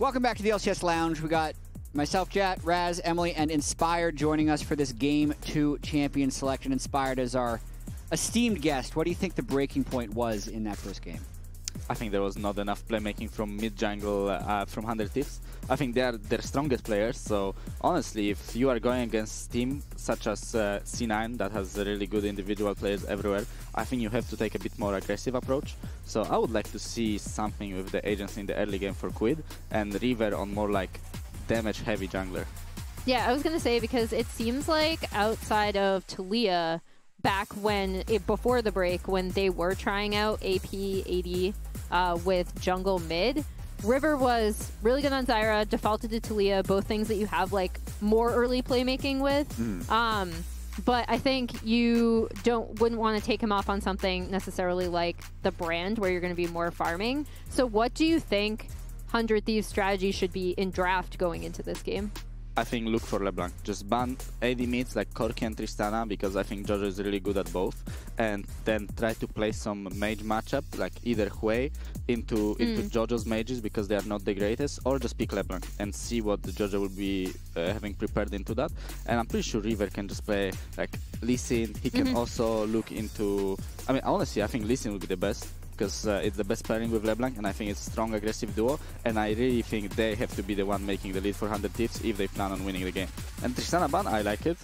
Welcome back to the LCS Lounge. We got myself, Jat, Raz, Emily, and Inspired joining us for this Game 2 champion selection. Inspired is our esteemed guest. What do you think the breaking point was in that first game? I think there was not enough playmaking from mid-jungle from 100 Thieves. I think they are their strongest players, so honestly, if you are going against team such as C9 that has really good individual players everywhere, I think you have to take a bit more aggressive approach. So I would like to see something with the agency in the early game for Quid and River on more like damage-heavy jungler. Yeah, I was going to say, because it seems like outside of Talia, back when, before the break, when they were trying out AP, AD with jungle mid, River was really good on Zyra, defaulted to Talia, both things that you have like more early playmaking with. But I think you wouldn't want to take him off on something necessarily like the Brand, where you're going to be more farming. So what do you think 100 Thieves strategy should be in draft going into this game? I think look for LeBlanc. Just ban AD mids like Corki and Tristana, because I think Jojo is really good at both. And then try to play some mage matchup, like either Hui into Jojo's mages, because they are not the greatest, or just pick LeBlanc and see what Jojo will be having prepared into that. And I'm pretty sure River can just play like Lucian. He can also look into... I mean, honestly, I think Lucian would be the best, because it's the best pairing with LeBlanc, and I think it's a strong, aggressive duo, and I really think they have to be the one making the lead for 100 Thieves if they plan on winning the game. And Tristana ban, I like it.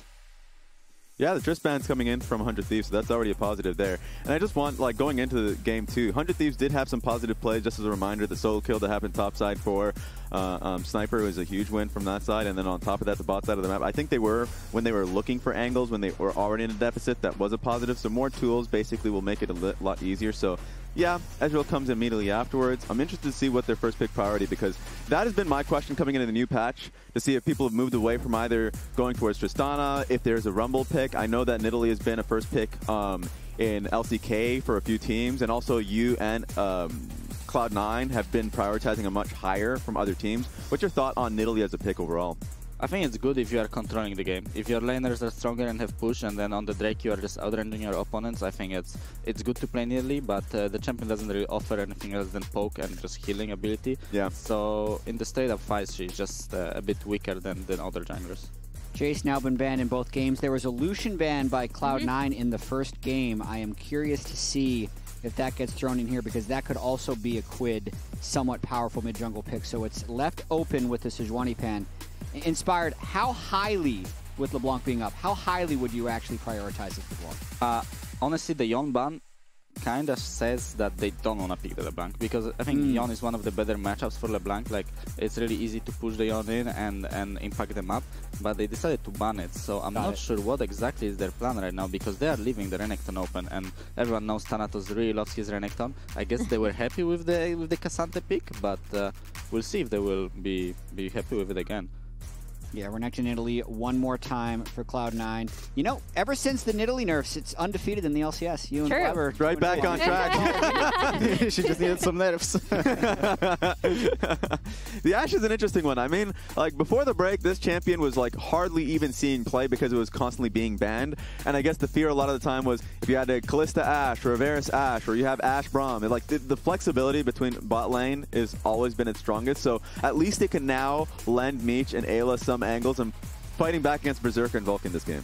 Yeah, the Trist ban's coming in from 100 Thieves, so that's already a positive there. And I just want, like, going into the game too, 100 Thieves did have some positive plays, just as a reminder, the solo kill that happened topside for Sniper was a huge win from that side, and then on top of that, the bot side of the map. I think they were, when they were looking for angles, when they were already in a deficit, that was a positive. So more tools basically will make it a lot easier. So yeah, Ezreal comes immediately afterwards. I'm interested to see what their first pick priority, because that has been my question coming into the new patch, to see if people have moved away from either going towards Tristana, if there's a Rumble pick. I know that Nidalee has been a first pick in LCK for a few teams, and also you and Cloud9 have been prioritizing a much higher from other teams. What's your thought on Nidalee as a pick overall? I think it's good if you are controlling the game. If your laners are stronger and have push, and then on the Drake you are just outranging your opponents, I think it's good to play Nidalee, but the champion doesn't really offer anything else than poke and just healing ability. Yeah. So in the straight-up fights, she's just a bit weaker than other junglers. Jace now been banned in both games. There was a Lucian ban by Cloud9 in the first game. I am curious to see if that gets thrown in here, because that could also be a Quid, somewhat powerful mid-jungle pick. So it's left open with the Sejuani ban. Inspired, how highly, with LeBlanc being up, how highly would you actually prioritize this LeBlanc? Honestly, the Yon ban kind of says that they don't want to pick the LeBlanc, because I think Yon is one of the better matchups for LeBlanc. Like, it's really easy to push the Yon in and impact them up, but they decided to ban it. So I'm not sure what exactly is their plan right now, because they are leaving the Renekton open, and everyone knows Thanatos really loves his Renekton. I guess they were happy with the K'sante pick, but we'll see if they will be happy with it again. Yeah, we're next in Nidalee one more time for Cloud9. You know, ever since the Nidalee nerfs, it's undefeated in the LCS. You and Blaber. Right back on track. She just needed some nerfs. The Ashe is an interesting one. I mean, like, before the break, this champion was, like, hardly even seeing play because it was constantly being banned. And I guess the fear a lot of the time was if you had a Kalista Ashe or a Varus Ashe, or you have Ashe Braum, it, like, the flexibility between bot lane has always been its strongest. So at least it can now lend Meech and Ayla some angles and fighting back against Berserker and Vulcan this game.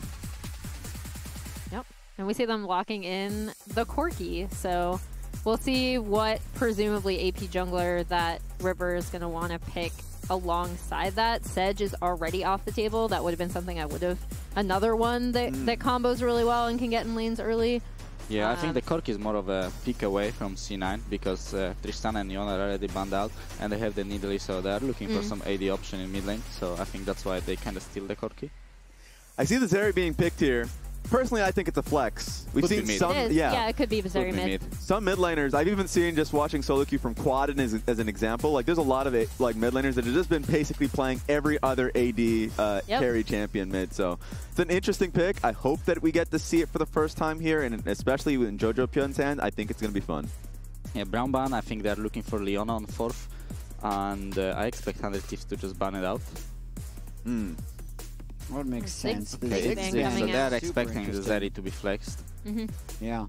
Yep, and we see them locking in the Corki, so we'll see what presumably AP jungler that River is going to want to pick alongside that. Sedge is already off the table. That would have been something I would have. Another one that combos really well and can get in lanes early. Yeah, I think the Corki is more of a pick away from C9, because Tristana and Yon are already banned out, and they have the Nidalee, so they are looking for some AD option in mid lane, so I think that's why they kind of steal the Corki. I see the Zeri being picked here. Personally, I think it's a flex. We've seen some, yeah, it could be Zeri mid. Some mid laners, I've even seen just watching solo queue from Quad as an example. Like, there's a lot of like mid laners that have just been basically playing every other AD carry champion mid. So it's an interesting pick. I hope that we get to see it for the first time here, and especially in Jojo Pyon's hand, I think it's gonna be fun. Yeah, Brown ban. I think they're looking for Leona on 4th, and I expect 100 Thieves to just ban it out. What makes sense? Yeah. So they're expecting the Zeri to be flexed. Yeah.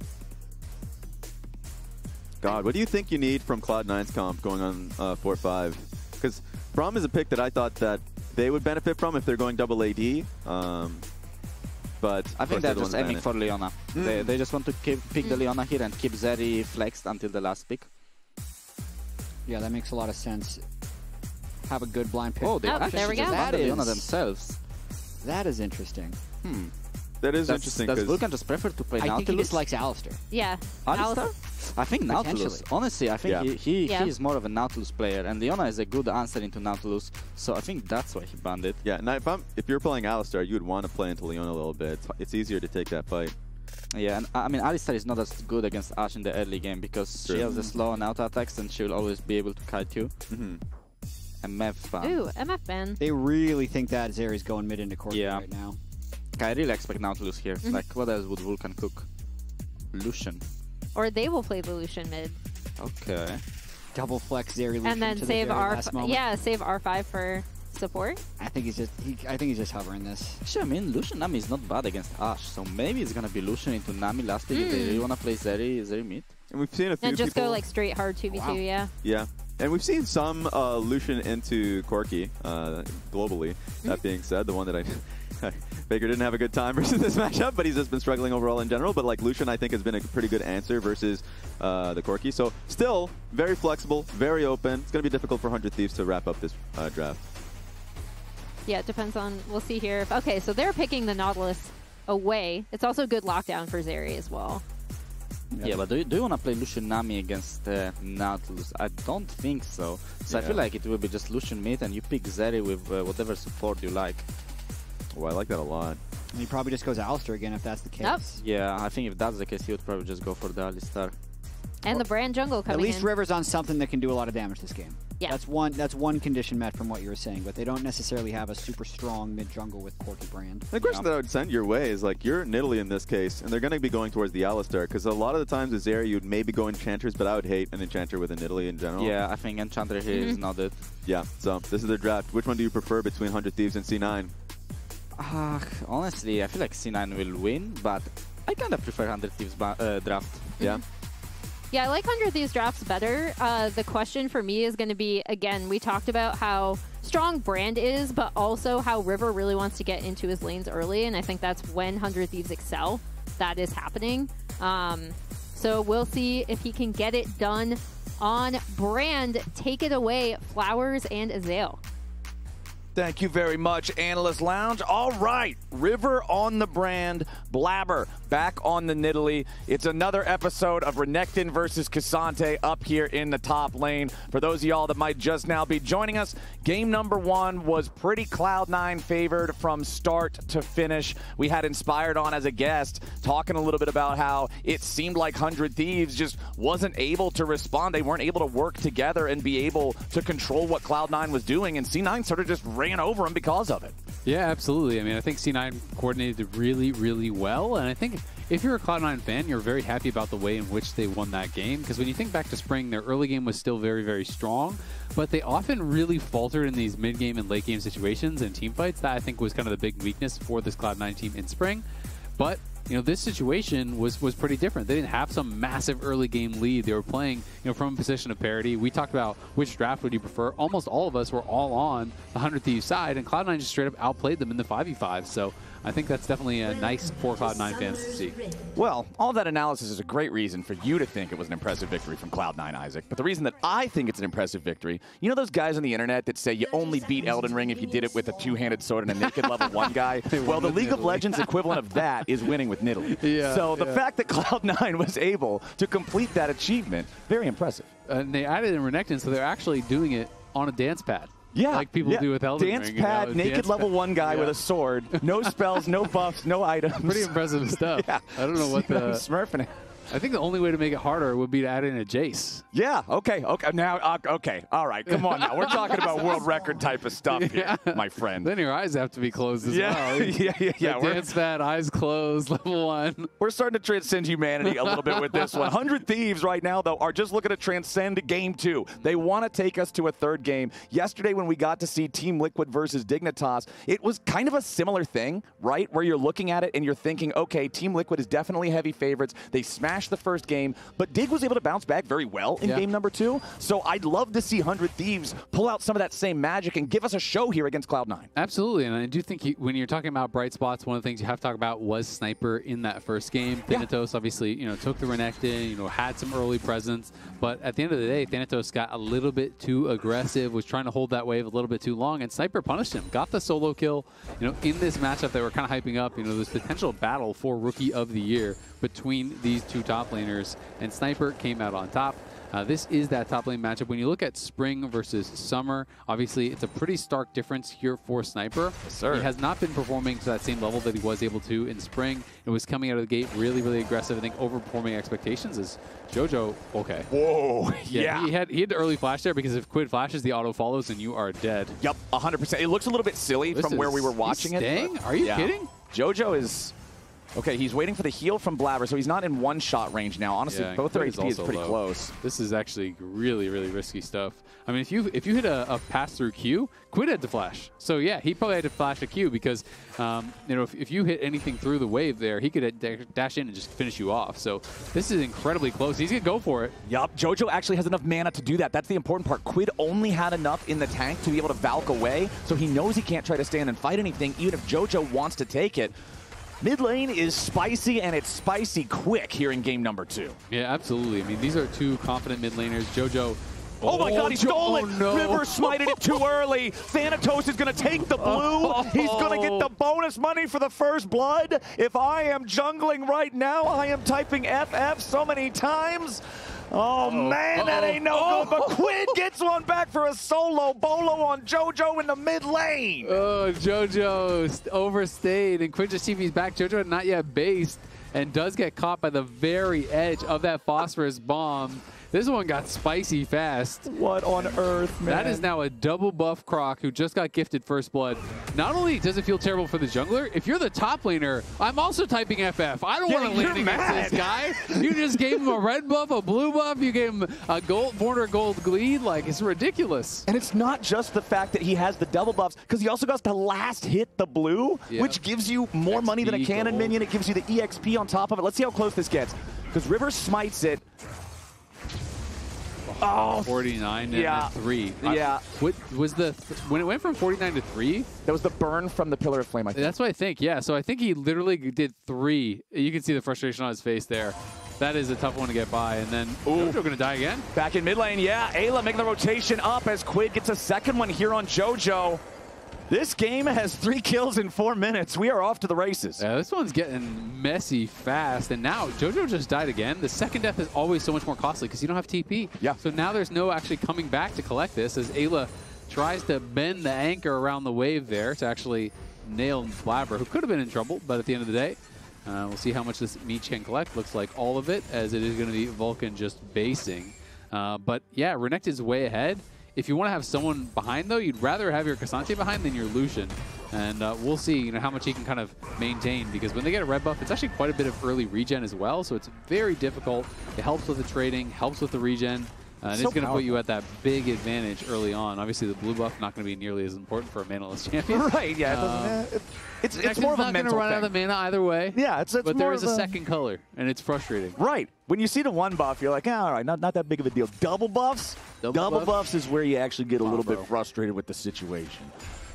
God, what do you think you need from Cloud9's comp going on 4-5? Because Braum is a pick that I thought that they would benefit from if they're going double AD. But I think they're just aiming for Leona. They just want to pick the Leona here and keep Zeri flexed until the last pick. Yeah, that makes a lot of sense. Have a good blind pick. Oh, they actually just added Leona themselves. That is interesting. Hmm. That is interesting. Does Vulcan just prefer to play Nautilus? I think he dislikes Alistar. Yeah. Alistar? I think Nautilus. Honestly, I think he is more of a Nautilus player, and Leona is a good answer into Nautilus, so I think that's why he banned it. Yeah, now if you're playing Alistar, you would want to play into Leona a little bit. It's easier to take that fight. Yeah, and I mean, Alistar is not as good against Ashe in the early game because she has the slow and auto attacks, and she will always be able to kite you. MF ban. Ooh, MF ban. They really think that Zeri's going mid into Corki right now. I really expect Nautilus here. Like, what else would Vulcan cook? Lucian. Or they will play the Lucian mid. Okay. Double flex Zeri Lucian. And then save R. Yeah, save R5 for support. I think he's just. I think he's just hovering this. Actually, I mean, Lucian Nami is not bad against Ashe, so maybe it's gonna be Lucian into Nami last pick if they really wanna play Zeri mid. And we've seen a few. And just go like straight hard 2v2. Wow. Yeah. Yeah. And we've seen some Lucian into Corki globally. That being said, the one that Baker didn't have a good time versus this matchup, but he's just been struggling overall in general. But like Lucian, I think has been a pretty good answer versus the Corki. So still very flexible, very open. It's going to be difficult for 100 Thieves to wrap up this draft. Yeah, it depends on. We'll see here. If, okay, so they're picking the Nautilus away. It's also a good lockdown for Zeri as well. Yeah, but do you want to play Lucian Nami against Nautilus? I don't think so. So I feel like it will be just Lucian mid, and you pick Zeri with whatever support you like. Oh, I like that a lot. And he probably just goes Alistar again if that's the case. Nope. Yeah, I think if that's the case, he would probably just go for the Alistar. And the Brand jungle coming in. At least River's on something that can do a lot of damage this game. Yeah. That's one condition met from what you were saying, but they don't necessarily have a super strong mid jungle with Corki Brand. The question that I would send your way is like, you're Nidalee in this case, and they're going to be going towards the Alistar, because a lot of the times with Zeri, you'd maybe go Enchanters, but I would hate an Enchanter with a Nidalee in general. Yeah, I think Enchanter here is not it. Yeah, so this is their draft. Which one do you prefer between 100 Thieves and C9? Honestly, I feel like C9 will win, but I kind of prefer 100 Thieves draft. Yeah. Yeah, I like 100 Thieves drafts better. The question for me is going to be, again, we talked about how strong Brand is, but also how River really wants to get into his lanes early, and I think that's when 100 Thieves excel. That is happening. So we'll see if he can get it done on Brand. Take it away, Flowers and Azale. Thank you very much, Analyst Lounge. All right, River on the Brand, Blaber back on the Nidalee. It's another episode of Renekton versus K'sante up here in the top lane. For those of y'all that might just now be joining us, game number one was pretty Cloud9 favored from start to finish. We had Inspired on as a guest, talking a little bit about how it seemed like 100 Thieves just wasn't able to respond. They weren't able to work together and be able to control what Cloud9 was doing, and C9 sort of just ran over him because of it. Yeah, absolutely. I mean, I think C9 coordinated really, really well, and I think if you're a Cloud9 fan, you're very happy about the way in which they won that game, because when you think back to spring, their early game was still very, very strong, but they often really faltered in these mid-game and late-game situations and team fights. That, I think, was kind of the big weakness for this Cloud9 team in spring, but you know, this situation was pretty different. They didn't have some massive early game lead. They were playing, you know, from a position of parity. We talked about which draft would you prefer. Almost all of us were all on the 100 Thieves side, and Cloud9 just straight up outplayed them in the 5v5. So I think that's definitely a nice for Cloud9 fans to see. Well, all that analysis is a great reason for you to think it was an impressive victory from Cloud9, Isaac. But the reason that I think it's an impressive victory, you know those guys on the internet that say you only beat Elden Ring if you did it with a two-handed sword and a naked level one guy? Well, the League of Legends equivalent of that is winning with Nidalee. Yeah, so the fact that Cloud9 was able to complete that achievement, very impressive. And they added in Renekton, so they're actually doing it on a dance pad. Yeah, like people do with Elden Ring. Pad, naked dance level one guy with a sword, no spells, no buffs, no items. Pretty impressive stuff. I don't know what the smurfing. I think the only way to make it harder would be to add in a Jace. Yeah. Okay. Okay. Now. Okay. All right. Come on. Now we're talking about world record type of stuff here, my friend. Then your eyes have to be closed as well. Yeah. Dance pad, eyes closed, level one. We're starting to transcend humanity a little bit with this one. 100 Thieves right now though are just looking to transcend game two. They want to take us to a third game. Yesterday when we got to see Team Liquid versus Dignitas, it was kind of a similar thing, right? Where you're looking at it and you're thinking, okay, Team Liquid is definitely heavy favorites. They smash crashed the first game, but Dig was able to bounce back very well in game number two. So I'd love to see 100 Thieves pull out some of that same magic and give us a show here against Cloud9. Absolutely, and I do think when you're talking about bright spots, one of the things you have to talk about was Sniper in that first game. Thanatos obviously, you know, took the Renekton, you know, had some early presence, but at the end of the day, Thanatos got a little bit too aggressive, was trying to hold that wave a little bit too long, and Sniper punished him, got the solo kill. You know, in this matchup they were kind of hyping up, you know, this potential battle for Rookie of the Year between these two top laners, and Sniper came out on top. This is that top lane matchup. When you look at spring versus summer, obviously it's a pretty stark difference here for Sniper. Yes, sir. He has not been performing to that same level that he was able to in spring. It was coming out of the gate really, really aggressive. I think overperforming expectations is Jojo. Okay. Whoa. Yeah. He had the early flash there because if Quid flashes, the auto follows and you are dead. Yep. 100%. It looks a little bit silly from where we were watching it. Are you kidding? Jojo is. Okay, he's waiting for the heal from Blaber, so he's not in one-shot range now. Honestly, both their HP is pretty close. This is actually really, really risky stuff. I mean, if you hit a pass-through Q, Quid had to flash. So yeah, he probably had to flash a Q because you know, if you hit anything through the wave there, he could dash in and just finish you off. So this is incredibly close. He's gonna go for it. Yup, Jojo actually has enough mana to do that. That's the important part. Quid only had enough in the tank to be able to Valk away, so he knows he can't try to stand and fight anything, even if Jojo wants to take it. Mid lane is spicy, and it's spicy quick here in game number two. Yeah, absolutely. I mean, these are two confident mid laners. Jojo. Oh my God, he stole it! No. River smited it too early. Thanatos is going to take the blue. He's going to get the bonus money for the first blood. If I am jungling right now, I am typing FF so many times. Oh, man, that ain't no good, but Quid gets one back for a solo bolo on Jojo in the mid lane. Oh, Jojo overstayed, and Quid just TP's back. Jojo not yet based and does get caught by the very edge of that phosphorus bomb. This one got spicy fast. What on earth, man? That is now a double buff Croc who just got gifted first blood. Not only does it feel terrible for the jungler, if you're the top laner, I'm also typing FF. I don't want to land against this guy. You just gave him a red buff, a blue buff. You gave him a gold border gold gleed. Like, it's ridiculous. And it's not just the fact that he has the double buffs, because he also got to last hit the blue, which gives you more XP money than a cannon minion. It gives you the EXP on top of it. Let's see how close this gets, because River smites it. Oh, 49 and 3. Yeah. What was the when it went from 49 to 3? That was the burn from the Pillar of Flame, I think. That's what I think, yeah. So I think he literally did 3. You can see the frustration on his face there. That is a tough one to get by. And then Jojo going to die again. Back in mid lane, yeah. Ayla making the rotation up as Quid gets a second one here on Jojo. This game has 3 kills in 4 minutes. We are off to the races. Yeah, this one's getting messy fast. And now Jojo just died again. The second death is always so much more costly because you don't have TP. Yeah. So now there's no actually coming back to collect this as Ayla tries to bend the anchor around the wave there to actually nail Blaber, who could have been in trouble. But at the end of the day, we'll see how much this Meech can collect. Looks like all of it, as it is going to be Vulcan just basing. But yeah, Renekton's way ahead. If you want to have someone behind, though, you'd rather have your K'sante behind than your Lucian. And we'll see, you know, how much he can kind of maintain, because when they get a red buff, it's actually quite a bit of early regen as well, so it's very difficult. It helps with the trading, helps with the regen, and it's going to put you at that big advantage early on. Obviously, the blue buff not going to be nearly as important for a manaless champion. Right, yeah. It's more of a mental thing. Not going to run out of mana either way. Yeah, it's but there is a second color, and it's frustrating. Right. When you see the one buff, you're like, oh, all right, not that big of a deal. Double buffs? Double buffs is where you actually get a little bit frustrated with the situation.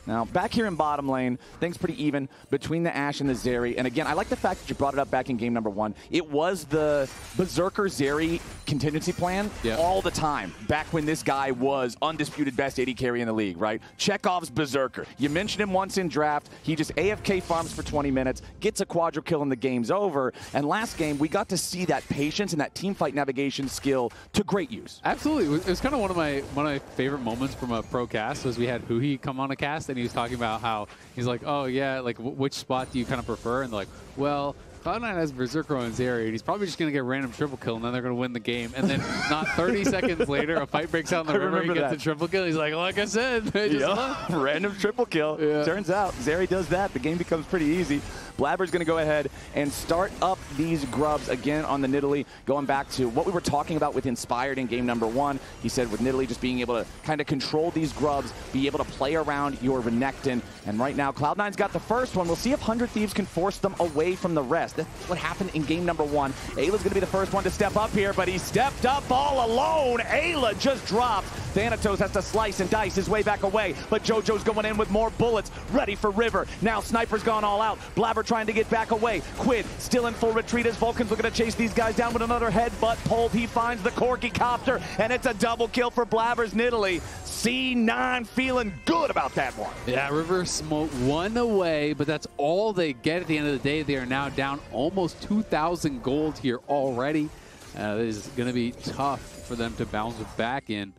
Now, back here in bottom lane, things pretty even between the Ashe and the Zeri. And again, I like the fact that you brought it up back in game number one. It was the Berserker Zeri contingency plan all the time, back when this guy was undisputed best AD carry in the league, right? Chekhov's Berserker. You mentioned him once in draft. He just AFK farms for 20 minutes, gets a quadra kill, and the game's over. And last game, we got to see that patience and that teamfight navigation skill to great use. Absolutely. It was kind of one of my favorite moments from a pro cast was we had Huhi come on a cast, and he was talking about how he's like, oh yeah, like which spot do you kind of prefer? And they're like, well, Cloud9 has Berserker on Zeri, and he's probably just going to get a random triple kill, and then they're going to win the game. And then not 30 seconds later, a fight breaks out in the river, he gets a triple kill. He's like I said, they just random triple kill. Yeah. Turns out Zeri does that. The game becomes pretty easy. Blaber's going to go ahead and start up these grubs again on the Nidalee, going back to what we were talking about with Inspired in game number one. He said with Nidalee just being able to kind of control these grubs, be able to play around your Renekton. And right now, Cloud9's got the first one. We'll see if 100 Thieves can force them away from the rest. That's what happened in game number one. Ayla's going to be the first one to step up here, but he stepped up all alone. Ayla just dropped. Thanatos has to slice and dice his way back away, but Jojo's going in with more bullets, ready for River. Now Sniper's gone all out. Blaber trying to get back away. Quid still in full retreat as Vulcan's looking to chase these guys down with another headbutt pulled. He finds the Corki copter, and it's a double kill for Blaber's Nidalee. C9 feeling good about that one. Yeah, River smote one away, but that's all they get at the end of the day. They are now down almost 2,000 gold here already. This is going to be tough for them to bounce back in.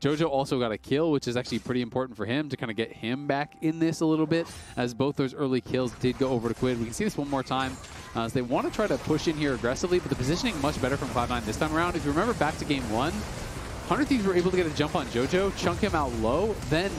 Jojo also got a kill, which is actually pretty important for him to kind of get him back in this a little bit, as both those early kills did go over to Quid. We can see this one more time. So they want to try to push in here aggressively, but the positioning much better from Cloud9 this time around. If you remember back to game one, 100 Thieves were able to get a jump on Jojo, chunk him out low, then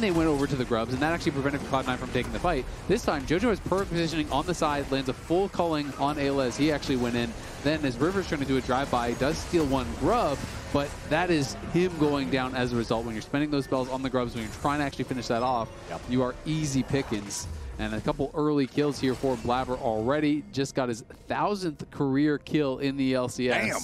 they went over to the grubs, and that actually prevented Cloud9 from taking the fight. This time, Jojo is perfect positioning on the side, lands a full culling on Ayla as he actually went in. Then as River's trying to do a drive-by, does steal one grub, but that is him going down as a result. When you're spending those spells on the grubs, when you're trying to actually finish that off, yep, you are easy pickings. And a couple early kills here for Blaber already. Just got his 1,000th career kill in the LCS. Damn.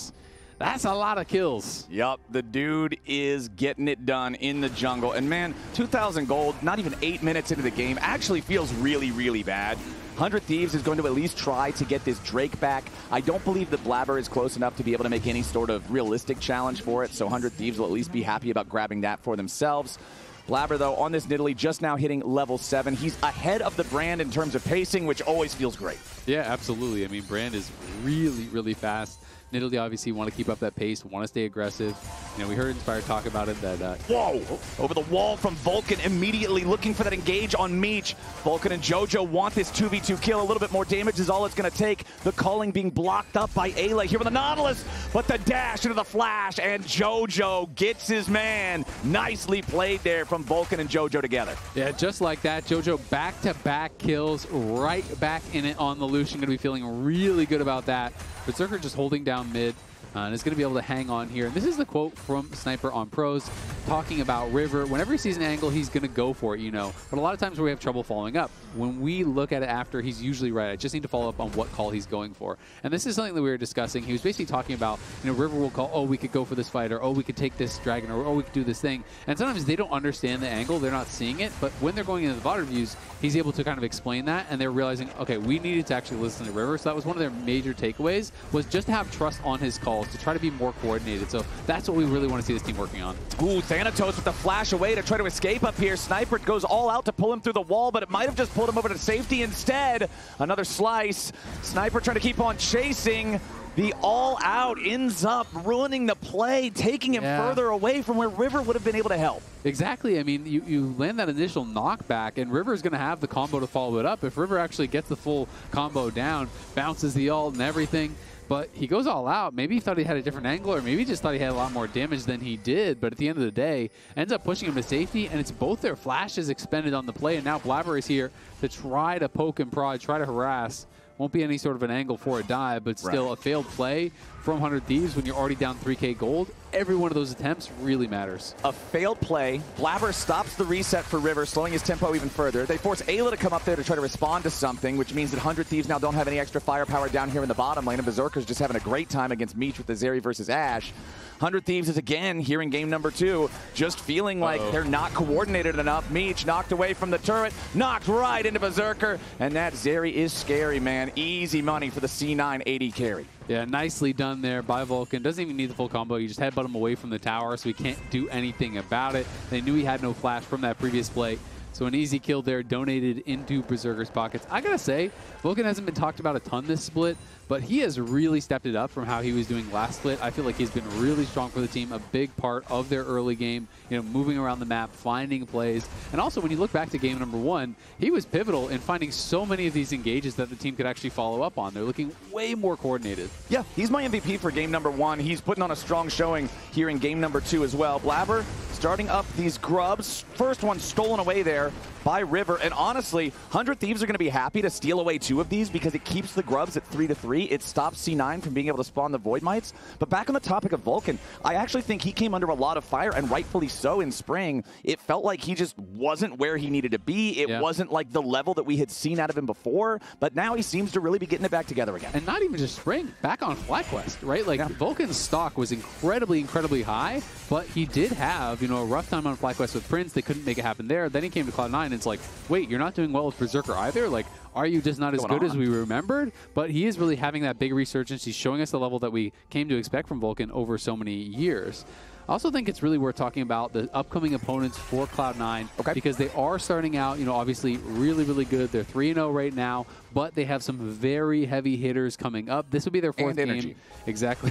That's a lot of kills. Yup, the dude is getting it done in the jungle. And man, 2,000 gold, not even 8 minutes into the game, actually feels really, really bad. 100 Thieves is going to at least try to get this Drake back. I don't believe that Blaber is close enough to be able to make any sort of realistic challenge for it, so 100 Thieves will at least be happy about grabbing that for themselves. Blaber, though, on this Nidalee, just now hitting level 7. He's ahead of the Brand in terms of pacing, which always feels great. Yeah, absolutely. I mean, Brand is really, really fast. Nidalee obviously want to keep up that pace, want to stay aggressive. You know, we heard Inspired talk about it that... Whoa! Over the wall from Vulcan, immediately looking for that engage on Meech. Vulcan and Jojo want this 2v2 kill. A little bit more damage is all it's going to take. The culling being blocked up by Ayla here with the Nautilus, but the dash into the flash, and Jojo gets his man. Nicely played there from Vulcan and Jojo together. Yeah, just like that, Jojo back-to-back kills, right back in it on the Lucian. Going to be feeling really good about that. Berserker just holding down mid, and is going to be able to hang on here. And this is the quote from Sniper on Pros, talking about River. Whenever he sees an angle, he's going to go for it, you know. But a lot of times we have trouble following up. When we look at it after, he's usually right. I just need to follow up on what call he's going for. And this is something that we were discussing. He was basically talking about, you know, River will call, oh, we could go for this fight, or oh, we could take this dragon, or oh, we could do this thing. And sometimes they don't understand the angle. They're not seeing it. But when they're going into the VOD reviews, he's able to kind of explain that. And they're realizing, okay, we needed to actually listen to River. So that was one of their major takeaways, was just to have trust on his call, to try to be more coordinated. So that's what we really want to see this team working on. Ooh, Thanatos with the flash away to try to escape up here. Sniper goes all out to pull him through the wall, but it might have just pulled him over to safety instead. Another slice. Sniper trying to keep on chasing. The all-out ends up ruining the play, taking him further away from where River would have been able to help. Exactly. I mean, you land that initial knockback, and River's going to have the combo to follow it up. If River actually gets the full combo down, bounces the ult and everything, but he goes all out. Maybe he thought he had a different angle, or maybe he just thought he had a lot more damage than he did. But at the end of the day, ends up pushing him to safety, and it's both their flashes expended on the play. And now Blaber is here to try to poke and prod, try to harass. Won't be any sort of an angle for a dive, but still a failed play from 100 Thieves when you're already down 3K gold. Every one of those attempts really matters. A failed play. Blaber stops the reset for River, slowing his tempo even further. They force Ayla to come up there to try to respond to something, which means that 100 Thieves now don't have any extra firepower down here in the bottom lane, and Berserker's just having a great time against Meech with the Zeri versus Ashe. 100 Thieves is again here in game number two, just feeling like they're not coordinated enough. Meech knocked away from the turret, knocked right into Berserker, and that Zeri is scary, man. Easy money for the C980 carry. Yeah, nicely done there by Vulcan. Doesn't even need the full combo. You just headbutt him away from the tower, so he can't do anything about it. They knew he had no flash from that previous play. So an easy kill there, donated into Berserker's pockets. I gotta say, Vulcan hasn't been talked about a ton this split, but he has really stepped it up from how he was doing last split. I feel like he's been really strong for the team, a big part of their early game, you know, moving around the map, finding plays. And also, when you look back to game number one, he was pivotal in finding so many of these engages that the team could actually follow up on. They're looking way more coordinated. Yeah, he's my MVP for game number one. He's putting on a strong showing here in game number two as well. Blaber starting up these grubs. First one stolen away there by River. And honestly, 100 Thieves are going to be happy to steal away two of these because it keeps the grubs at 3-3. It stops C9 from being able to spawn the Void Mites. But back on the topic of Vulcan, I actually think he came under a lot of fire, and rightfully so, in spring. It felt like he just wasn't where he needed to be. It wasn't like the level that we had seen out of him before, but now he seems to really be getting it back together again. And not even just spring, back on FlyQuest, right? Like Vulcan's stock was incredibly high, but he did have, you know, a rough time on FlyQuest with Prince. They couldn't make it happen there. Then he came to Cloud9, and it's like, wait, you're not doing well with Berserker either? Like, are you just not as good as we remembered? But he is really having that big resurgence. He's showing us the level that we came to expect from Vulcan over so many years. I also think it's really worth talking about the upcoming opponents for Cloud9 because they are starting out, you know, obviously really good. They're 3-0 right now, but they have some very heavy hitters coming up. This will be their fourth game. Exactly.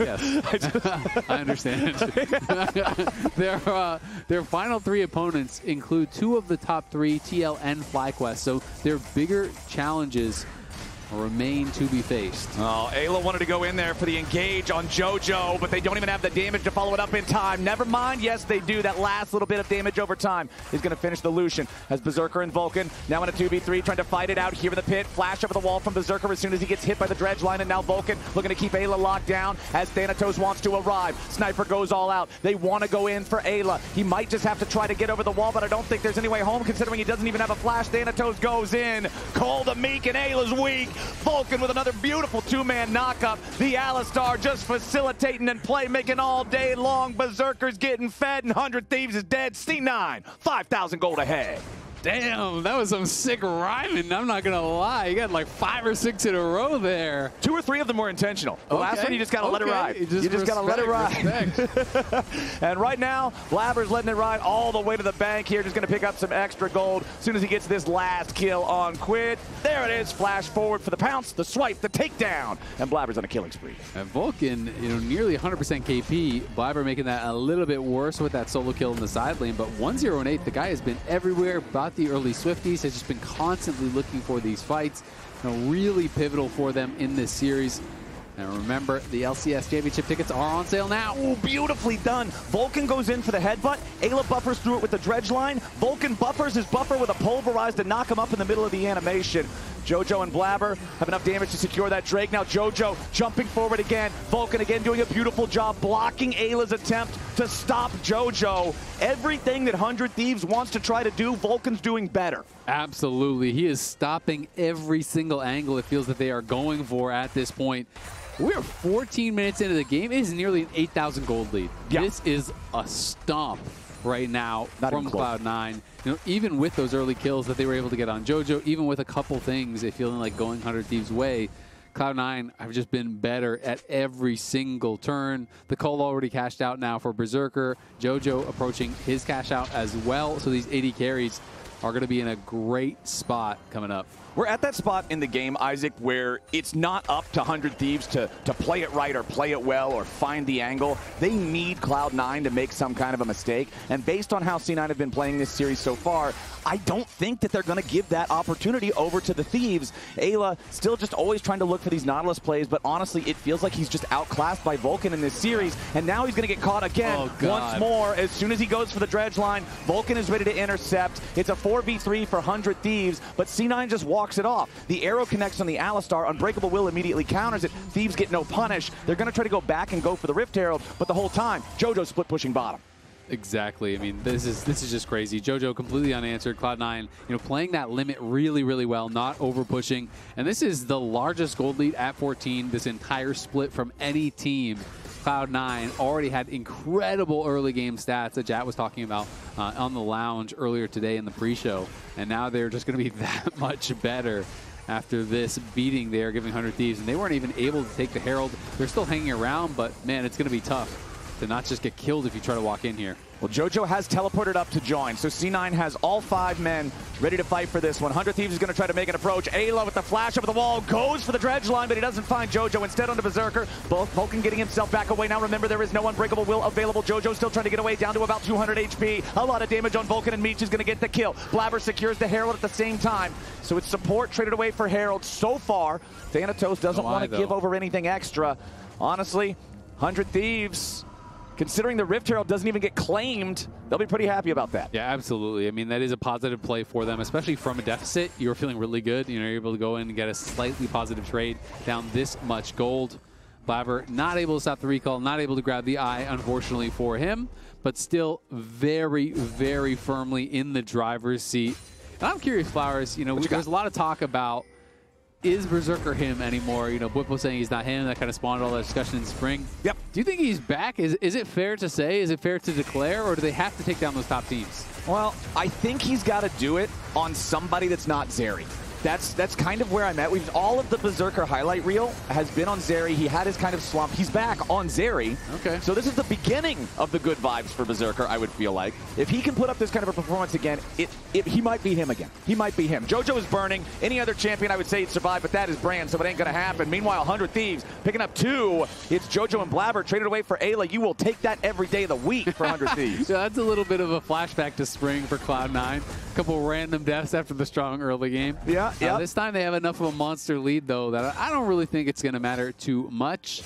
Yes, I understand. Their final three opponents include two of the top three, TL and FlyQuest, so their bigger challenges remain to be faced. Oh, Ayla wanted to go in there for the engage on Jojo, but they don't even have the damage to follow it up in time. Never mind, yes, they do. That last little bit of damage over time is going to finish the Lucian as Berserker and Vulcan now in a 2v3, trying to fight it out here in the pit. Flash over the wall from Berserker as soon as he gets hit by the dredge line, and now Vulcan looking to keep Ayla locked down as Thanatos wants to arrive. Sniper goes all out. They want to go in for Ayla. He might just have to try to get over the wall, but I don't think there's any way home considering he doesn't even have a flash. Thanatos goes in. Call the meek, and Ayla's weak. Vulcan with another beautiful two-man knockup. The Alistar just facilitating and playmaking all day long. Berserker's getting fed, and 100 Thieves is dead. C9, 5,000 gold ahead. Damn, that was some sick rhyming, I'm not going to lie. You got like 5 or 6 in a row there. 2 or 3 of them were intentional. The last one, you just got to let it ride. You just got to let it ride. And right now, Blaber's letting it ride all the way to the bank here. Just going to pick up some extra gold as soon as he gets this last kill on Quid. There it is. Flash forward for the pounce, the swipe, the takedown. And Blaber's on a killing spree. And Vulcan, you know, nearly 100% KP. Blaber making that a little bit worse with that solo kill in the side lane. But 1-0-8, the guy has been everywhere. The early Swifties has just been constantly looking for these fights, and really pivotal for them in this series. And remember, the LCS championship tickets are on sale now. Ooh, beautifully done. Vulcan goes in for the headbutt. Ayla buffers through it with the dredge line. Vulcan buffers his buffer with a pulverize to knock him up in the middle of the animation. Jojo and Blaber have enough damage to secure that Drake. Now Jojo jumping forward again. Vulcan again doing a beautiful job blocking Ayla's attempt to stop Jojo. Everything that 100 Thieves wants to try to do, Vulcan's doing better. Absolutely. He is stopping every single angle it feels that they are going for at this point. We are 14 minutes into the game. It is nearly an 8,000 gold lead. Yeah. This is a stomp right now from Cloud9. You know, even with those early kills that they were able to get on Jojo, even with a couple things, it feeling like going 100 Thieves' way, Cloud9 have just been better at every single turn. The call already cashed out now for Berserker. Jojo approaching his cash out as well. So these 80 carries are going to be in a great spot coming up. We're at that spot in the game, Isaac, where it's not up to 100 Thieves to play it right or play it well or find the angle. They need Cloud9 to make some kind of a mistake. And based on how C9 have been playing this series so far, I don't think that they're going to give that opportunity over to the Thieves. Ayla still just always trying to look for these Nautilus plays, but honestly, it feels like he's just outclassed by Vulcan in this series. And now he's going to get caught again once more. As soon as he goes for the dredge line, Vulcan is ready to intercept. It's a 4v3 for 100 Thieves, but C9 just walks it off. The arrow connects on the Alistar. Unbreakable Will immediately counters it. Thieves get no punish. They're going to try to go back and go for the Rift Herald, but the whole time, Jojo's split pushing bottom. Exactly. I mean, this is just crazy. Jojo completely unanswered. Cloud9, you know, playing that limit really well, not over pushing. And this is the largest gold lead at 14 this entire split from any team. Cloud9 already had incredible early game stats that Jat was talking about on the lounge earlier today in the pre-show. And now they're just going to be that much better after this beating they are giving 100 Thieves. And they weren't even able to take the Herald. They're still hanging around, but man, it's going to be tough to not just get killed if you try to walk in here. Well, Jojo has teleported up to join, so C9 has all 5 men ready to fight for this one. 100 Thieves is going to try to make an approach. Ayla with the flash over the wall goes for the dredge line, but he doesn't find Jojo. Instead, onto Berserker. Both Vulcan getting himself back away. Now, remember, there is no Unbreakable Will available. Jojo still trying to get away, down to about 200 HP. A lot of damage on Vulcan, and Meech is going to get the kill. Blaber secures the Herald at the same time, so it's support traded away for Herald so far. Thanatos doesn't want to give over anything extra. Honestly, 100 Thieves considering the Rift Herald doesn't even get claimed, they'll be pretty happy about that. Yeah, absolutely. I mean, that is a positive play for them, especially from a deficit. You're feeling really good. You know, you're able to go in and get a slightly positive trade down this much gold. Blaber not able to stop the recall, not able to grab the eye, unfortunately for him, but still very, very firmly in the driver's seat. And I'm curious, Flowers, you know, there's a lot of talk about, is Berserker him anymore? You know, Bwipo saying he's not him. That kind of spawned all that discussion in spring. Yep. Do you think he's back? Is it fair to say? Is it fair to declare? Or do they have to take down those top teams? Well, I think he's got to do it on somebody that's not Zeri. That's kind of where I'm at. All of the Berserker highlight reel has been on Zeri. He had his kind of slump. He's back on Zeri. Okay. So this is the beginning of the good vibes for Berserker, I would feel like. If he can put up this kind of a performance again, he might be him again. He might be him. Jojo is burning. Any other champion, I would say he'd survive, but that is Brand, so it ain't going to happen. Meanwhile, 100 Thieves picking up 2. It's Jojo and Blaber traded away for Ayla. You will take that every day of the week for 100 Thieves. So that's a little bit of a flashback to spring for Cloud9. A couple random deaths after the strong early game. Yeah. This time they have enough of a monster lead, though, that I don't really think it's going to matter too much.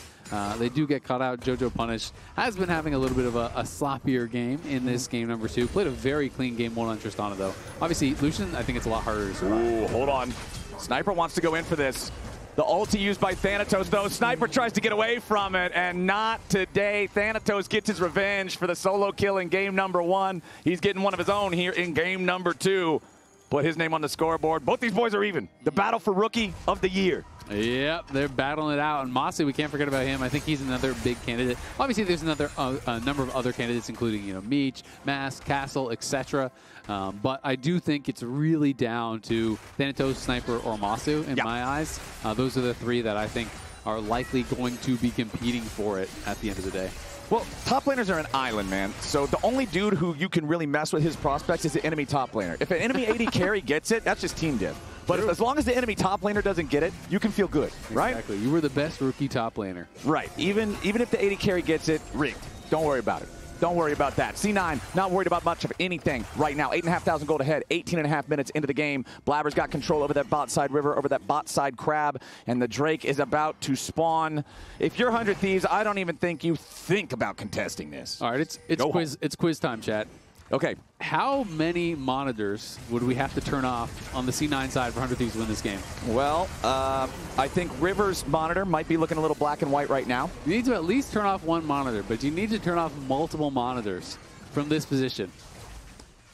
They do get caught out. Jojo punished. Has been having a little bit of a sloppier game in this game number 2. Played a very clean game 1 on Tristana, though. Obviously, Lucian, I think it's a lot harder to survive. Ooh, hold on. Sniper wants to go in for this. The ulti used by Thanatos, though. Sniper tries to get away from it, and not today. Thanatos gets his revenge for the solo kill in game number 1. He's getting one of his own here in game number 2. Put his name on the scoreboard. Both these boys are even. The battle for Rookie of the Year. Yep, they're battling it out. And Mossy, we can't forget about him. I think he's another big candidate. Obviously, there's another a number of other candidates, including, you know, Meech, Mask, Castle, etc. But I do think it's really down to Thanatos, Sniper, or Masu in my eyes. Those are the three that I think are likely going to be competing for it at the end of the day. Well, top laners are an island, man. So the only dude who you can really mess with his prospects is the enemy top laner. If an enemy AD carry gets it, that's just team div. But as long as the enemy top laner doesn't get it, you can feel good, right? Exactly. You were the best rookie top laner. Right. Even if the AD carry gets it, rigged. Don't worry about it. Don't worry about that. C9, not worried about much of anything right now. 8,500 gold ahead, 18.5 minutes into the game. Blaber's got control over that bot side River, over that bot side Crab, and the Drake is about to spawn. If you're 100 Thieves, I don't even think you think about contesting this. All right, it's quiz time, chat. Okay. How many monitors would we have to turn off on the C9 side for 100 Thieves to win this game? Well, I think River's monitor might be looking a little black and white right now. You need to at least turn off one monitor, but you need to turn off multiple monitors from this position.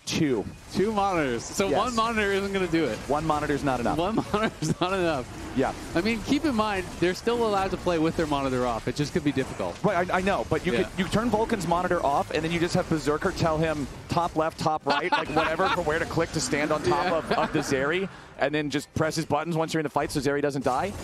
Two. Two monitors. So yes. One monitor isn't going to do it. One monitor's not enough. One monitor's not enough. Yeah. I mean, keep in mind, they're still allowed to play with their monitor off. It just could be difficult. Right, I know, but you turn Vulcan's monitor off, and then you just have Berserker tell him top left, top right, like whatever, for where to click to stand on top of the Zeri, and then just press his buttons once you're in the fight so Zeri doesn't die.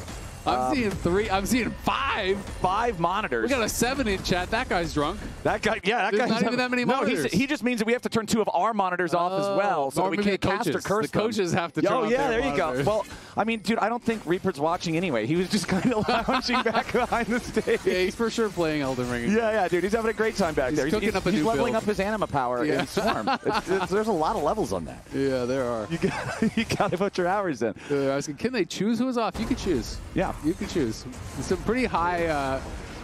I'm seeing 3. I'm seeing 5. 5 monitors. We got a 7 in chat. That guy's drunk. That guy, yeah, that guy's not even that many monitors. No, he just means that we have to turn 2 of our monitors off as well, so that we can't cast or curse them. The coaches have to turn off their monitors. Oh, yeah, there you go. Well, I mean, dude, I don't think Reaper's watching anyway. He was just kind of lounging back behind the stage. Yeah, he's for sure playing Elden Ring. Yeah, yeah, dude, he's having a great time back there. He's cooking up a new build. He's leveling up his anima power in Swarm. There's a lot of levels on that. Yeah, there are. You got to put your hours in. I was like, can they choose who is off? You can choose. Yeah. You can choose. Some pretty high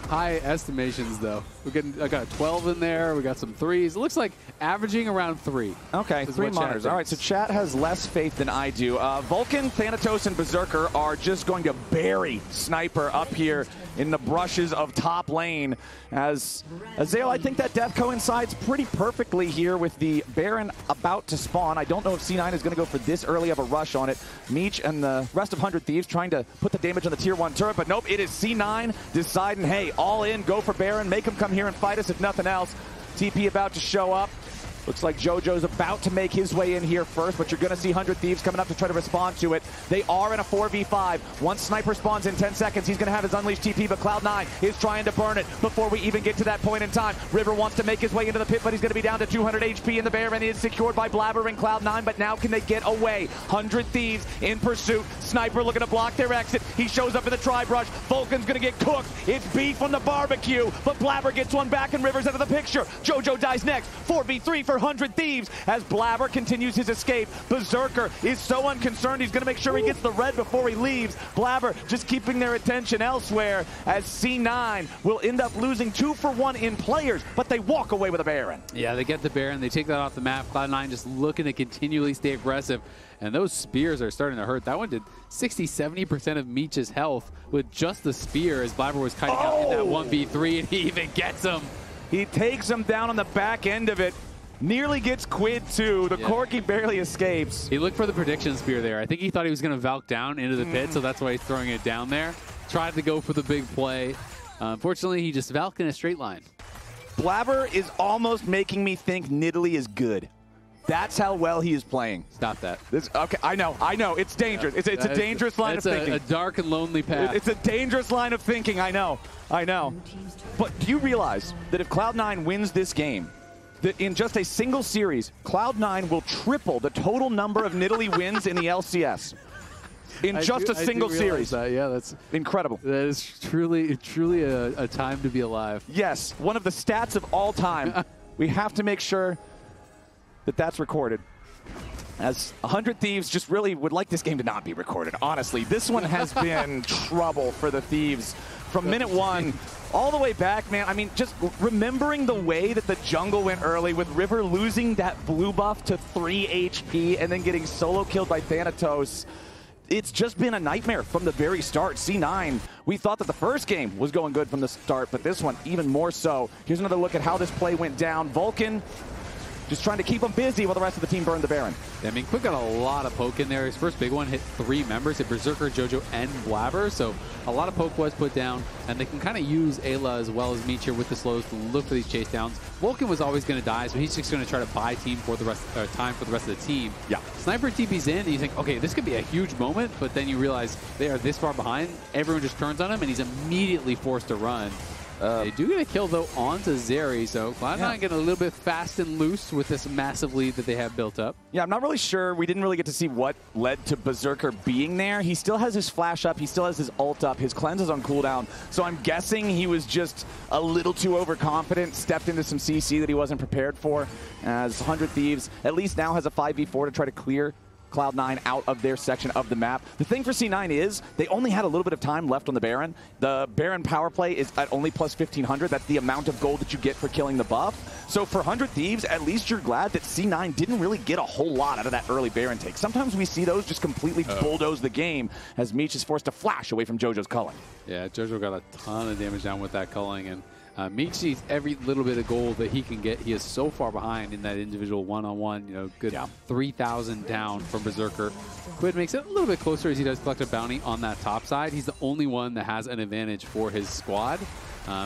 high estimations, though. I got a 12 in there. We got some 3s. It looks like averaging around 3. Okay, 3 monitors. All right, so chat has less faith than I do. Vulcan, Thanatos, and Berserker are just going to bury Sniper up here in the brushes of top lane. As Azale, I think that death coincides pretty perfectly here with the Baron about to spawn. I don't know if C9 is going to go for this early of a rush on it. Meech and the rest of 100 Thieves trying to put the damage on the tier 1 turret, but nope, it is C9 deciding, hey, all in, go for Baron, make him come here and fight us if nothing else. TP about to show up. Looks like Jojo's about to make his way in here first, but you're going to see 100 Thieves coming up to try to respond to it. They are in a 4v5. Once Sniper spawns in 10 seconds, he's going to have his unleashed TP, but Cloud9 is trying to burn it before we even get to that point in time. River wants to make his way into the pit, but he's going to be down to 200 HP, and the Baron is secured by Blaber and Cloud9, but now can they get away? 100 Thieves in pursuit. Sniper looking to block their exit. He shows up in the tri-brush. Vulcan's going to get cooked. It's beef on the barbecue, but Blaber gets one back, and River's out of the picture. Jojo dies next. 4v3 for 100 Thieves as Blaber continues his escape. Berserker is so unconcerned, he's going to make sure he gets the red before he leaves. Blaber just keeping their attention elsewhere as C9 will end up losing 2 for 1 in players, but they walk away with a Baron. Yeah, they get the Baron, they take that off the map. Cloud9 just looking to continually stay aggressive, and those spears are starting to hurt. That one did 60–70% of Meech's health with just the spear as Blaber was kiting out in that 1v3, and he even gets him. He takes him down on the back end of it. Nearly gets Quid too. The Corki barely escapes. He looked for the prediction spear there. I think he thought he was going to Valk down into the pit, so that's why he's throwing it down there. Tried to go for the big play. Unfortunately, he just Valked in a straight line. Blaber is almost making me think Nidalee is good. That's how well he is playing. Stop that. Okay, I know. It's dangerous. Yeah. It's a dangerous line of thinking. It's a dark and lonely path. It's a dangerous line of thinking. I know. But do you realize that if Cloud9 wins this game, that in just a single series, Cloud9 will triple the total number of Nidalee wins in the LCS? In just a single series. Yeah, that's incredible. That is truly a time to be alive. Yes, one of the stats of all time. We have to make sure that that's recorded. As 100 Thieves just really would like this game to not be recorded, honestly. This one has been trouble for the Thieves from minute one all the way back, man. I mean, just remembering the way that the jungle went early with River losing that blue buff to 3 HP and then getting solo killed by Thanatos. It's just been a nightmare from the very start. C9, we thought that the first game was going good from the start, but this one even more so. Here's another look at how this play went down. Vulcan just trying to keep him busy while the rest of the team burned the Baron. Yeah, I mean, Quid got a lot of poke in there. His first big one hit 3 members, hit Berserker, Jojo, and Blaber. So a lot of poke was put down, and they can kind of use Ayla as well as Meech here with the slows to look for these chase downs. Vulcan was always going to die, so he's just going to try to buy time for the rest of the team. Yeah. Sniper TP's in, and you think, okay, this could be a huge moment, but then you realize they are this far behind. Everyone just turns on him, and he's immediately forced to run. They do get a kill, though, onto Zeri, so Cloud9 getting a little bit fast and loose with this massive lead that they have built up. Yeah, I'm not really sure. We didn't really get to see what led to Berserker being there. He still has his flash up. He still has his ult up. His cleanse is on cooldown, so I'm guessing he was just a little too overconfident, stepped into some CC that he wasn't prepared for, as 100 Thieves at least now has a 5v4 to try to clear Cloud9 out of their section of the map. The thing for C9 is they only had a little bit of time left on the Baron. The Baron power play is at only plus 1,500. That's the amount of gold that you get for killing the buff. So for 100 Thieves, at least you're glad that C9 didn't really get a whole lot out of that early Baron take. Sometimes we see those just completely bulldoze the game as Meech is forced to flash away from Jojo's culling. Yeah, Jojo got a ton of damage down with that culling, and Meech needs every little bit of gold that he can get. He is so far behind in that individual one-on-one, you know, good 3,000 down from Berserker. Quid makes it a little bit closer as he does collect a bounty on that top side. He's the only one that has an advantage for his squad.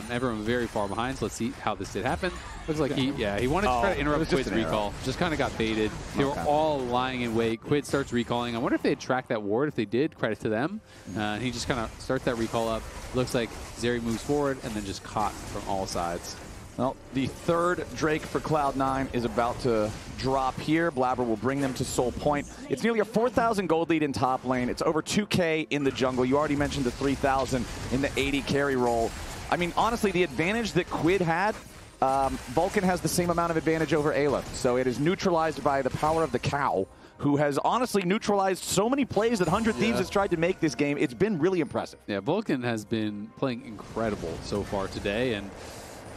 Everyone very far behind, so let's see how this did happen. Looks like he wanted to try to interrupt Quid's recall. Just kind of got baited. They were all lying in wait. Quid starts recalling. I wonder if they had tracked that ward. If they did, credit to them. And he just kind of starts that recall up. Looks like Zeri moves forward and then just caught from all sides. Well, the third Drake for Cloud9 is about to drop here. Blaber will bring them to Soul Point. It's nearly a 4,000 gold lead in top lane. It's over 2K in the jungle. You already mentioned the 3,000 in the 80 carry roll. I mean, honestly, the advantage that Quid had, Vulcan has the same amount of advantage over Ayla. So it is neutralized by the power of the cow, who has honestly neutralized so many plays that 100 Thieves has tried to make this game. It's been really impressive. Yeah, Vulcan has been playing incredible so far today, and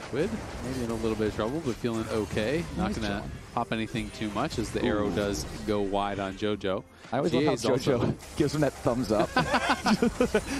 Quid maybe in a little bit of trouble, but feeling okay. Not going to pop anything too much as the arrow does go wide on Jojo. I always love how Jojo gives him that thumbs up.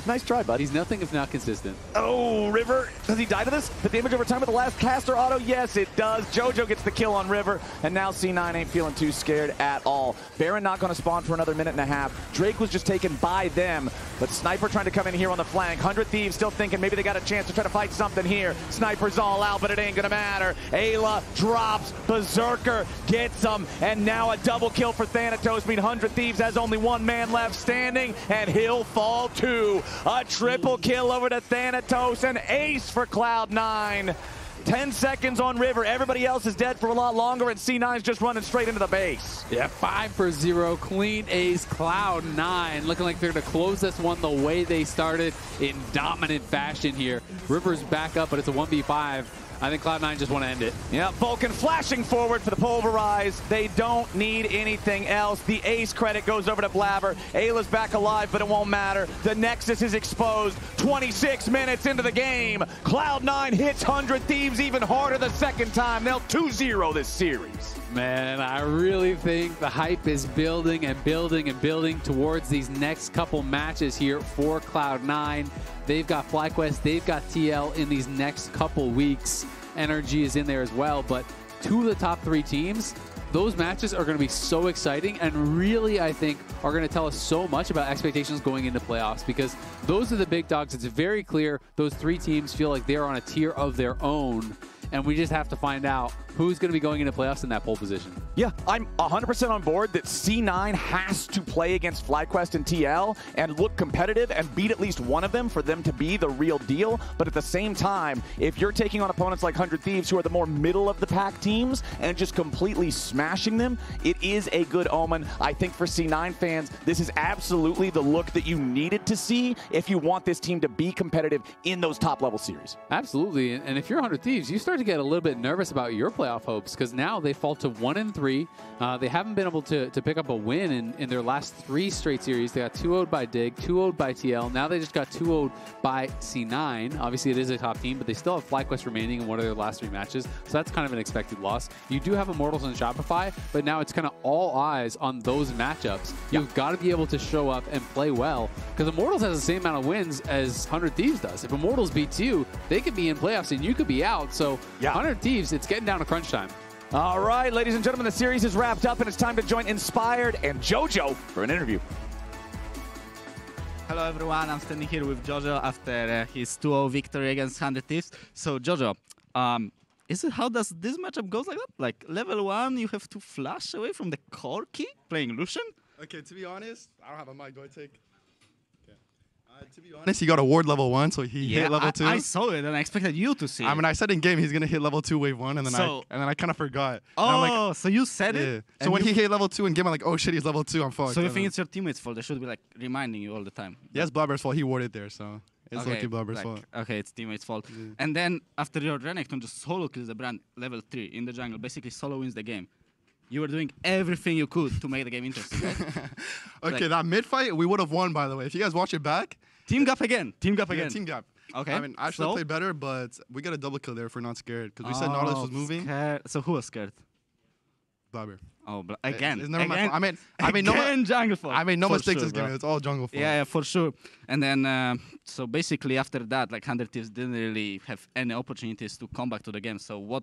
Nice try, bud. He's nothing if not consistent. Oh, River. Does he die to this? The damage over time with the last caster auto? Yes, it does. Jojo gets the kill on River, and now C9 ain't feeling too scared at all. Baron not going to spawn for another minute and a half. Drake was just taken by them, but Sniper trying to come in here on the flank. 100 Thieves still thinking maybe they got a chance to try to fight something here. Sniper's all out, but it ain't going to matter. Ayla drops. Berserker gets him, and now a double kill for Thanatos. I mean, 100 Thieves has only one man left standing, and he'll fall too. A triple kill over to Thanatos, an ace for Cloud9. 10 seconds on River. Everybody else is dead for a lot longer, and C9's just running straight into the base. Yeah, 5 for 0. Clean ace, Cloud9. Looking like they're going to close this one the way they started in dominant fashion here. River's back up, but it's a 1v5. I think Cloud9 just want to end it. Yeah, Vulcan flashing forward for the pulverize. They don't need anything else. The ace credit goes over to Blaber. Ayla's back alive, but it won't matter. The Nexus is exposed. 26 minutes into the game. Cloud9 hits 100 Thieves even harder the second time. They'll 2-0 this series. Man, I really think the hype is building and building and building towards these next couple matches here for Cloud9. They've got FlyQuest, they've got TL in these next couple weeks. Energy is in there as well, but two of the top three teams, those matches are going to be so exciting and really, I think, are going to tell us so much about expectations going into playoffs because those are the big dogs. It's very clear those three teams feel like they're on a tier of their own. And we just have to find out who's going to be going into playoffs in that pole position. Yeah, I'm 100% on board that C9 has to play against FlyQuest and TL and look competitive and beat at least one of them for them to be the real deal. But at the same time, if you're taking on opponents like 100 Thieves who are the more middle of the pack teams and just completely smashing them, it is a good omen. I think for C9 fans, this is absolutely the look that you needed to see if you want this team to be competitive in those top level series. Absolutely. And if you're 100 Thieves, you start to get a little bit nervous about your playoff hopes because now they fall to 1-3. They haven't been able to pick up a win in their last three straight series. They got 2-0'd by Dig, 2-0'd by TL. Now they just got 2-0'd by C9. Obviously, it is a top team, but they still have FlyQuest remaining in one of their last three matches. So that's kind of an expected loss. You do have Immortals and Shopify, but now it's kind of all eyes on those matchups. You've got to be able to show up and play well because Immortals has the same amount of wins as 100 Thieves does. If Immortals beats you, they could be in playoffs and you could be out. So 100 Thieves, it's getting down to crunch time. All right, ladies and gentlemen, the series is wrapped up, and it's time to join Inspired and Jojo for an interview. Hello, everyone. I'm standing here with Jojo after his 2-0 victory against 100 Thieves. So, Jojo, is it how does this matchup goes like that? Like, level 1, you have to flash away from the Corki playing Lucian? Okay, to be honest, I don't have a mic. Do I take... to be honest, he got a ward level 1, so he hit level 2. I saw it, and I expected you to see it. I mean, I said in game he's going to hit level 2 wave 1, and then so, I kind of forgot. Oh, like, so you said it? So when he hit level 2 in game, I'm like, oh shit, he's level 2, I'm fucked. So you think it's your teammates' fault? They should be like reminding you all the time. Yeah, it's Blaber's fault. He warded there, so it's okay, lucky Blaber's fault. Okay, it's teammates' fault. Yeah. And then after your Renekton just solo kills the Brand level 3 in the jungle, basically solo wins the game. You were doing everything you could to make the game interesting, right? Okay, like, that mid-fight, we would have won, by the way. If you guys watch it back... Team Gap again. Team Gap again. Yeah, Team Gap. Okay. I mean, I should have played better, but we got a double kill there if we're not scared. Because we said Nautilus was moving. So who was scared? Blaber. Oh, again. It's never my fault. I made no mistakes this game. Bro. It's all jungle fault. Yeah, for sure. And then, so basically after that, like 100 Thieves didn't really have any opportunities to come back to the game. So what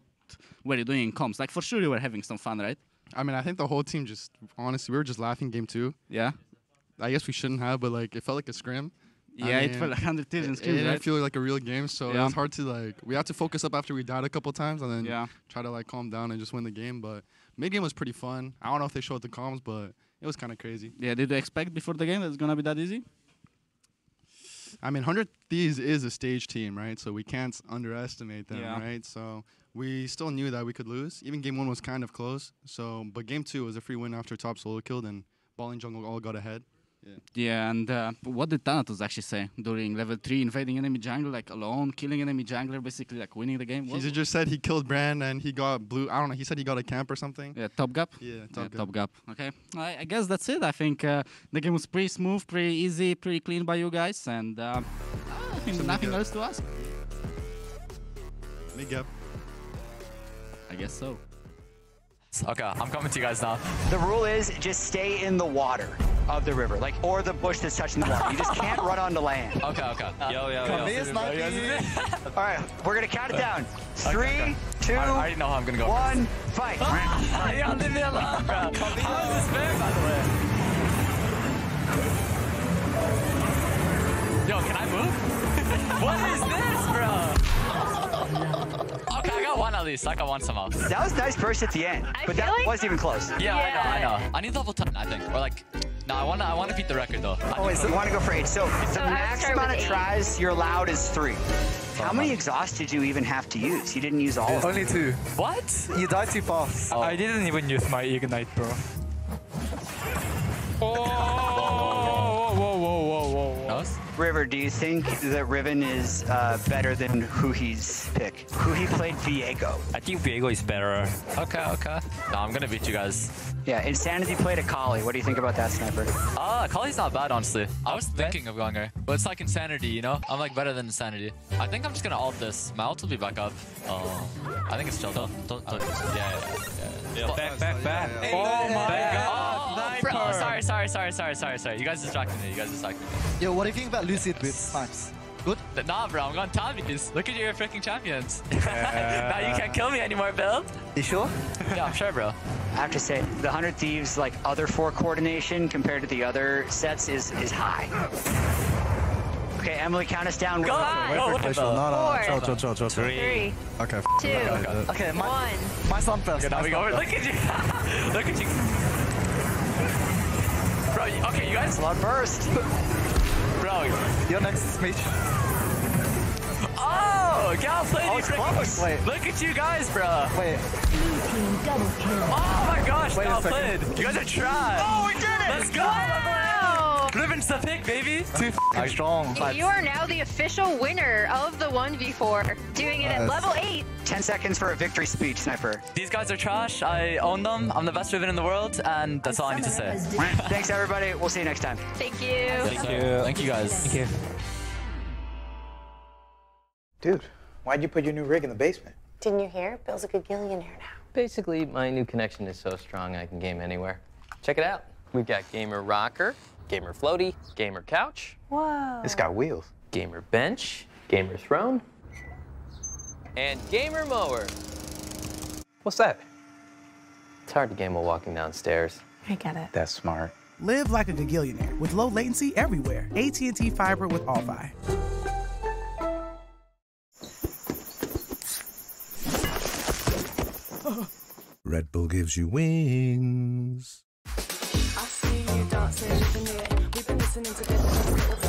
were you doing in comms? Like, for sure you were having some fun, right? I mean, I think the whole team just, honestly, we were just laughing game 2. Yeah. I guess we shouldn't have, but, like, it felt like a scrim. Yeah, it felt like 100 Thieves and scrim, right? It didn't feel like a real game, so it's hard to, like, we had to focus up after we died a couple times and then try to, like, calm down and just win the game. But mid-game was pretty fun. I don't know if they showed the comms, but it was kind of crazy. Yeah, did you expect before the game that it's going to be that easy? I mean, 100 Thieves is a stage team, right? So we can't underestimate them, right? So... we still knew that we could lose. Even game 1 was kind of close. So, but game 2 was a free win after top solo killed and Ball and Jungle all got ahead. Yeah, and what did Thanatos actually say during level 3, invading enemy jungle, like alone, killing enemy jungler, basically like winning the game? What? He just said he killed Brand and he got blue, I don't know, he said he got a camp or something. Yeah, top gap? Yeah, top gap. Okay, I guess that's it. I think the game was pretty smooth, pretty easy, pretty clean by you guys, and I think nothing else to ask. Big gap. I guess so. Okay, I'm coming to you guys now. The rule is just stay in the water of the river, like, or the bush that's touching the water. You just can't run onto land. Okay. Yo. All right, we're going to count it down. Three, two, I already know how I'm going to go. One, fight. Yo, leave me alone, bro. How is this fair, by the way? Yo, can I move? What is this, bro? Okay, I got one at least. I got one somehow. That was nice burst at the end, but that like wasn't even close. Yeah, I know. I need double time, I think. Or like, no, I want to beat the record though. So you want to go for 8. So the max amount of tries you're allowed is 3. How many exhausts did you even have to use? You didn't use all of them. Only 2. What? You died too fast. Oh. I didn't even use my ignite, bro. Oh, whoa, whoa, whoa, whoa, whoa. Nautilus. River, do you think that Riven is better than who he's picked? Who he played, Viego? I think Viego is better. Okay, okay. No, I'm gonna beat you guys. Yeah, Insanity played Akali. What do you think about that, Sniper? Akali's not bad, honestly. I was thinking of going her, but it's like Insanity, you know? I'm like better than Insanity. I think I'm just gonna ult this. My ult will be back up. Oh, I think it's Jojo. Yeah. Back. Yeah, yeah. Oh my god! Sniper! Oh, sorry. You guys distracted me. Yo, what do you think about Lucid with Sniper? Good? Nah, bro, I'm going Tommy's. Look at your freaking champions. Now you can't kill me anymore, Bill. You sure? Yeah, I'm sure, bro. I have to say, the 100 Thieves, like, other four coordination compared to the other sets is high. Okay, Emily, count us down. Go on! Four. 3. Okay, 2. Okay, 1. My son first. Now we go over. Look at you. Look at you. Bro, okay, you guys. Blood burst. Bro, your next is Meech. Oh, Gal played freaking. Look at you guys, bro. Wait. Oh my gosh, Gal played. You guys are trash. Oh, we did it. Let's go. Wow. Riven's the pick, baby. Too f***ing strong. You are now the official winner of the 1v4. Doing it at level 8. 10 seconds for a victory speech, Sniper. These guys are trash. I own them. I'm the best Riven in the world, and that's all I need to say. Thanks, everybody. We'll see you next time. Thank you. Thank you, guys. Thank you. Dude, why'd you put your new rig in the basement? Didn't you hear? Bill's a good gillionaire now. Basically, my new connection is so strong I can game anywhere. Check it out. We've got Gamer Rocker, Gamer Floaty, Gamer Couch. Whoa. It's got wheels. Gamer Bench, Gamer Throne, and Gamer Mower. What's that? It's hard to game while walking downstairs. I get it. That's smart. Live like a gigillionaire with low latency everywhere. AT&T Fiber with All-Fi. Red Bull gives you wings. I see you dancing, isn't it? We've been listening to this.